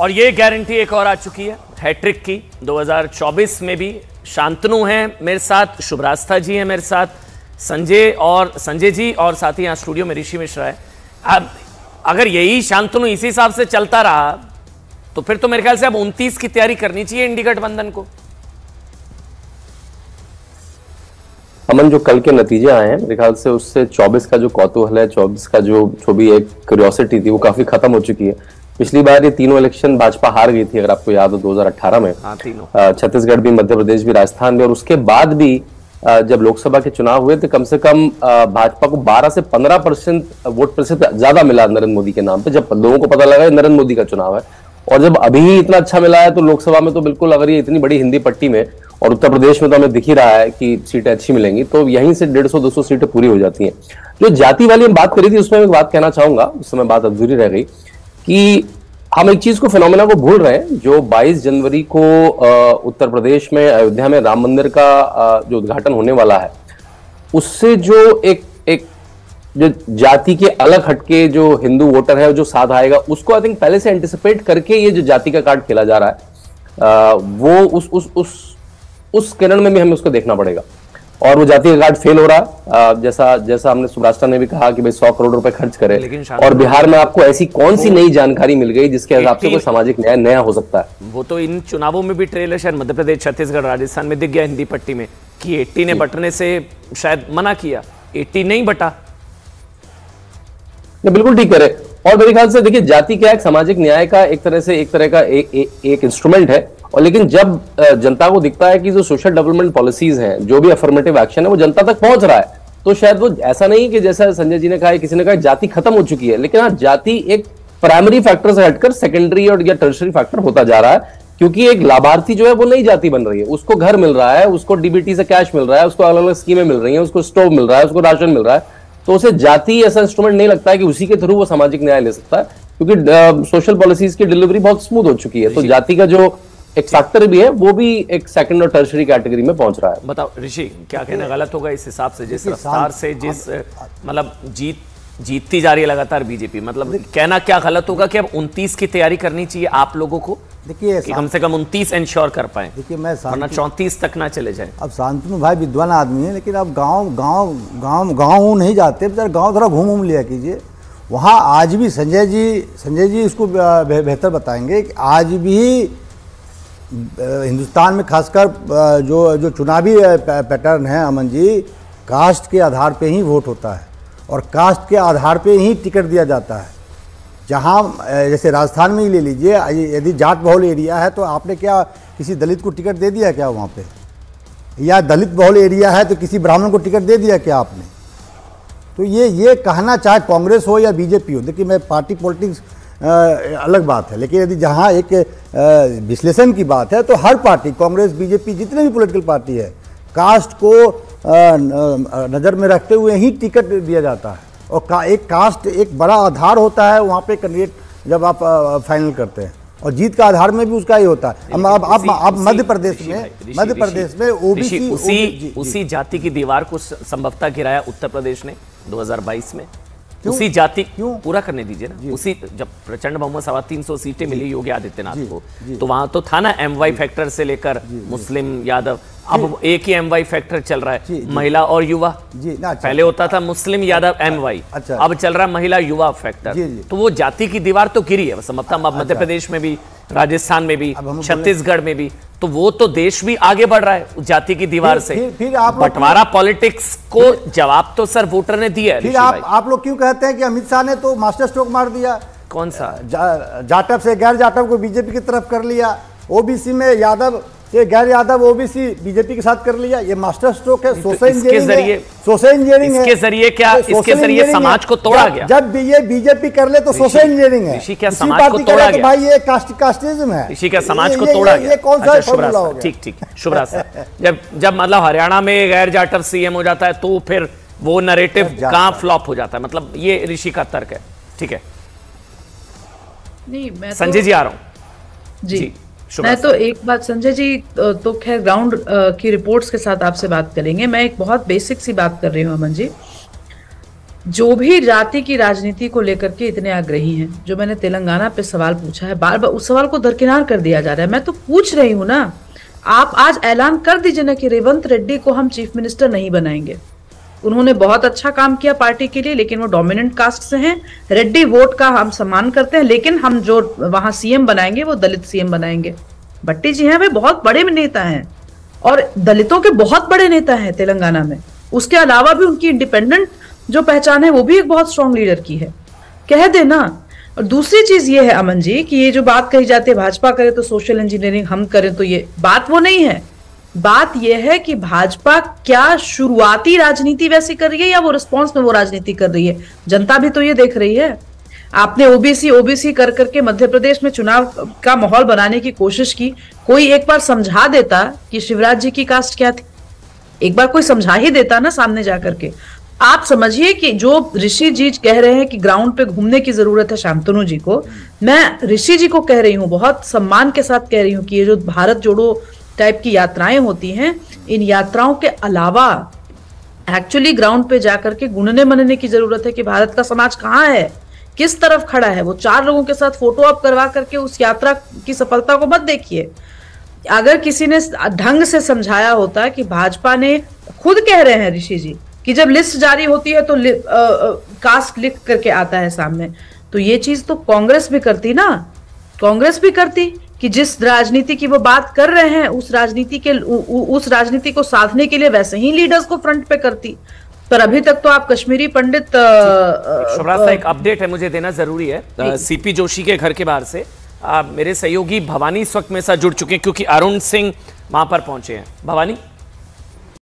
और ये गारंटी एक और आ चुकी है हैट्रिक की। 2024 में भी शांतनु हैं मेरे साथ, शुभरास्ता जी हैं मेरे साथ, संजय जी और साथ ही यहाँ स्टूडियो में ऋषि मिश्रा है। अब अगर यही शांतनु इसी हिसाब से चलता रहा तो फिर तो मेरे ख्याल से अब 29 की तैयारी करनी चाहिए इंडी गठबंधन को। अमन, जो कल के नतीजे आए हैं मेरे ख्याल से उससे 24 का जो कौतूहल है, 24 का जो भी एक क्यूरियोसिटी थी वो काफी खत्म हो चुकी है। पिछली बार ये तीनों इलेक्शन भाजपा हार गई थी अगर आपको याद हो 2018 में, छत्तीसगढ़ भी, मध्य प्रदेश भी, राजस्थान भी। और उसके बाद भी जब लोकसभा के चुनाव हुए तो कम से कम भाजपा को 12 से 15% वोट प्रतिशत ज्यादा मिला नरेंद्र मोदी के नाम पे, जब लोगों को पता लगा नरेंद्र मोदी का चुनाव है। और जब अभी इतना अच्छा मिला है तो लोकसभा में तो बिल्कुल, अगर ये इतनी बड़ी हिंदी पट्टी में और उत्तर प्रदेश में तो हमें दिख ही रहा है कि सीटें अच्छी मिलेंगी, तो यहीं से 150-200 सीटें पूरी हो जाती हैं। जो जाति वाली हम बात करी थी उसमें एक बात कहना चाहूंगा, उस समय बात अधूरी रह गई कि हम एक चीज को, फिनोमेना को भूल रहे हैं। जो 22 जनवरी को उत्तर प्रदेश में अयोध्या में राम मंदिर का जो उद्घाटन होने वाला है, उससे जो एक जो जाति के अलग हटके जो हिंदू वोटर है जो साथ आएगा, उसको आई थिंक पहले से एंटिसिपेट करके ये जो जाति का कार्ड खेला जा रहा है वो उस किरण में भी हमें उसको देखना पड़ेगा। और वो जाति का कार्ड फेल हो रहा है, जैसा हमने सुभाष ने भी कहा कि भाई 100 करोड़ रुपए खर्च करें। और बिहार में आपको ऐसी कौन सी नई जानकारी मिल गई जिसके हिसाब से कोई सामाजिक न्याय नया हो सकता है? वो तो इन चुनावों में भी ट्रेल है, शायद मध्य प्रदेश, छत्तीसगढ़, राजस्थान में दिख गया हिंदी पट्टी में कि 80 ने बटने से शायद मना किया, 80 नहीं बटा। बिल्कुल ठीक करे। और मेरे ख्याल से देखिए, जाति क्या है, सामाजिक न्याय का एक तरह का एक इंस्ट्रूमेंट है। और लेकिन जब जनता को दिखता है कि जो सोशल डेवलपमेंट पॉलिसीज हैं, जो भी अफर्मेटिव एक्शन है वो जनता तक पहुंच रहा है, तो शायद वो ऐसा नहीं कि जैसा संजय जी ने कहा, किसी ने कहा जाति खत्म हो चुकी है, लेकिन हाँ, जाति एक प्राइमरी फैक्टर से हटकर सेकेंडरी और या टर्शरी फैक्टर होता जा रहा है। क्योंकि एक लाभार्थी जो है वो नई जाति बन रही है, उसको घर मिल रहा है, उसको डीबीटी से कैश मिल रहा है, उसको अलग अलग स्कीमें मिल रही है, उसको स्टोव मिल रहा है, उसको राशन मिल रहा है, तो उसे जाति ऐसा इंस्ट्रूमेंट नहीं लगता है कि उसी के थ्रू वो सामाजिक न्याय ले सकता है, क्योंकि सोशल पॉलिसीज की डिलीवरी बहुत स्मूथ हो चुकी है। तो जाति का जो एक फैक्टर भी है वो भी एक सेकंड और टर्शरी कैटेगरी में पहुंच रहा है। बताओ ऋषि, क्या कहना गलत होगा इस हिसाब से, जिस रफ्तार से, जिस मतलब जीतती जा रही है लगातार बीजेपी, मतलब कहना क्या गलत होगा कि अब 29 की तैयारी करनी चाहिए आप लोगों को? देखिए, कम से कम 29 इंश्योर कर पाए, देखिए मैं 34 तक ना चले जाए। अब शांतनु भाई विद्वान आदमी है, लेकिन आप गाँव नहीं जाते, गाँव थोड़ा घूम लिया कीजिए। वहाँ आज भी संजय जी इसको बेहतर बताएंगे कि आज भी हिंदुस्तान में खासकर जो चुनावी पैटर्न है अमन जी, कास्ट के आधार पे ही वोट होता है और कास्ट के आधार पे ही टिकट दिया जाता है। जहाँ जैसे राजस्थान में ही ले लीजिए, यदि जाट बहुल एरिया है तो आपने क्या किसी दलित को टिकट दे दिया क्या वहाँ पे, या दलित बहुल एरिया है तो किसी ब्राह्मण को टिकट दे दिया क्या आपने? तो ये कहना चाहे कांग्रेस हो या बीजेपी हो, देखिए मैं पार्टी पॉलिटिक्स अलग बात है, लेकिन यदि जहाँ एक विश्लेषण की बात है तो हर पार्टी, कांग्रेस, बीजेपी, जितने भी पॉलिटिकल पार्टी है, कास्ट को नज़र में रखते हुए ही टिकट दिया जाता है। और कास्ट एक बड़ा आधार होता है वहाँ पे कैंडिडेट जब आप फाइनल करते हैं, और जीत का आधार में भी उसका ही होता है। अब आप मध्य प्रदेश में ओबीसी जाति की दीवार को संभवतः गिराया उत्तर प्रदेश ने 2022 में, उसी जाति पूरा करने दीजिए ना। उसी जब प्रचंड बहुमत 300 सीटें मिली योगी आदित्यनाथ को, तो वहां तो था ना एमवाई फैक्टर से लेकर मुस्लिम यादव, अब एक ही एमवाई फैक्टर चल रहा है, महिला और युवा। पहले होता था मुस्लिम यादव एमवाई, अब चल रहा है महिला युवा फैक्टर। तो वो जाति की दीवार तो गिरी है समझता। अब मध्य प्रदेश में भी, राजस्थान में भी, छत्तीसगढ़ में भी, तो वो तो देश भी आगे बढ़ रहा है उस जाति की दीवार से। फिर आप बंटवारा पॉलिटिक्स को जवाब तो सर वोटर ने दिया है। फिर आप लोग क्यों कहते हैं कि अमित शाह ने तो मास्टर स्ट्रोक मार दिया? कौन सा? जाटव से गैर जाटव को बीजेपी की तरफ कर लिया, ओबीसी में यादव से गैर यादव ओबीसी बीजेपी के साथ कर लिया। ये मास्टर स्ट्रोक है, सोशल इंजीनियरिंग है। इसके जरिए क्या, इसके जरिए समाज को तोड़ा गया। जब ये बीजेपी कर ले तो सोशल इंजीनियरिंग है, इसी क्या समाज को तोड़ा गया भाई, ये कास्टिज्म है, इसी क्या समाज को तोड़ा गया। ये कौन सा फॉर्मूला होगा? ठीक, शुभराज, जब मतलब हरियाणा में गैर जाटव सीएम हो जाता है तो फिर वो नैरेटिव कहां फ्लॉप हो जाता है, मतलब ये ऋषि का तर्क है। ठीक है, नहीं संजय जी आ रहा हूँ जी, मैं तो एक बात, संजय जी तो खैर ग्राउंड की रिपोर्ट्स के साथ आपसे बात करेंगे, मैं एक बहुत बेसिक सी बात कर रही हूँ अमन जी। जो भी जाति की राजनीति को लेकर के इतने आग्रही हैं, जो मैंने तेलंगाना पे सवाल पूछा है, बार बार उस सवाल को दरकिनार कर दिया जा रहा है। मैं तो पूछ रही हूँ ना, आप आज ऐलान कर दीजिए ना कि रेवंत रेड्डी को हम चीफ मिनिस्टर नहीं बनाएंगे। उन्होंने बहुत अच्छा काम किया पार्टी के लिए, लेकिन वो डोमिनेंट कास्ट से हैं। रेड्डी वोट का हम सम्मान करते हैं, लेकिन हम जो वहाँ सीएम बनाएंगे वो दलित सीएम बनाएंगे। भट्टी जी हैं, वे बहुत बड़े नेता हैं और दलितों के बहुत बड़े नेता हैं तेलंगाना में। उसके अलावा भी उनकी इंडिपेंडेंट जो पहचान है वो भी एक बहुत स्ट्रांग लीडर की है, कह देना। और दूसरी चीज ये है अमन जी कि ये जो बात कही जाती है भाजपा करे तो सोशल इंजीनियरिंग हम करें, तो ये बात वो नहीं है। बात यह है कि भाजपा क्या शुरुआती राजनीति वैसी कर रही है या वो रिस्पॉन्स में वो राजनीति कर रही है। जनता भी तो ये देख रही है। आपने ओबीसी कर करके मध्य प्रदेश में चुनाव का माहौल बनाने की कोशिश की। कोई एक बार समझा देता कि शिवराज जी की कास्ट क्या थी, एक बार कोई समझा ही देता ना सामने जाकर के। आप समझिए कि जो ऋषि जी कह रहे हैं कि ग्राउंड पे घूमने की जरूरत है शांतनु जी को, मैं ऋषि जी को कह रही हूँ, बहुत सम्मान के साथ कह रही हूँ कि ये जो भारत जोड़ो टाइप की यात्राएं होती हैं, इन यात्राओं के अलावा एक्चुअली ग्राउंड पे जाकर के गुणने मनने की जरूरत है कि भारत का समाज कहाँ है, किस तरफ खड़ा है। वो चार लोगों के साथ फोटो आप करवा करके उस यात्रा की सफलता को मत देखिए। अगर किसी ने ढंग से समझाया होता कि भाजपा ने, खुद कह रहे हैं ऋषि जी कि जब लिस्ट जारी होती है तो कास्ट लिख करके आता है सामने, तो ये चीज तो कांग्रेस भी करती ना, कांग्रेस भी करती कि जिस राजनीति की वो बात कर रहे हैं उस राजनीति को साधने के लिए वैसे ही लीडर्स को फ्रंट पे करती। पर अभी तक तो आप कश्मीरी पंडित शुभराज, एक अपडेट है मुझे देना जरूरी है सीपी जोशी के घर के बाहर से। मेरे सहयोगी भवानी इस वक्त मेरे साथ जुड़ चुके हैं क्योंकि अरुण सिंह वहां पर पहुंचे हैं। भवानी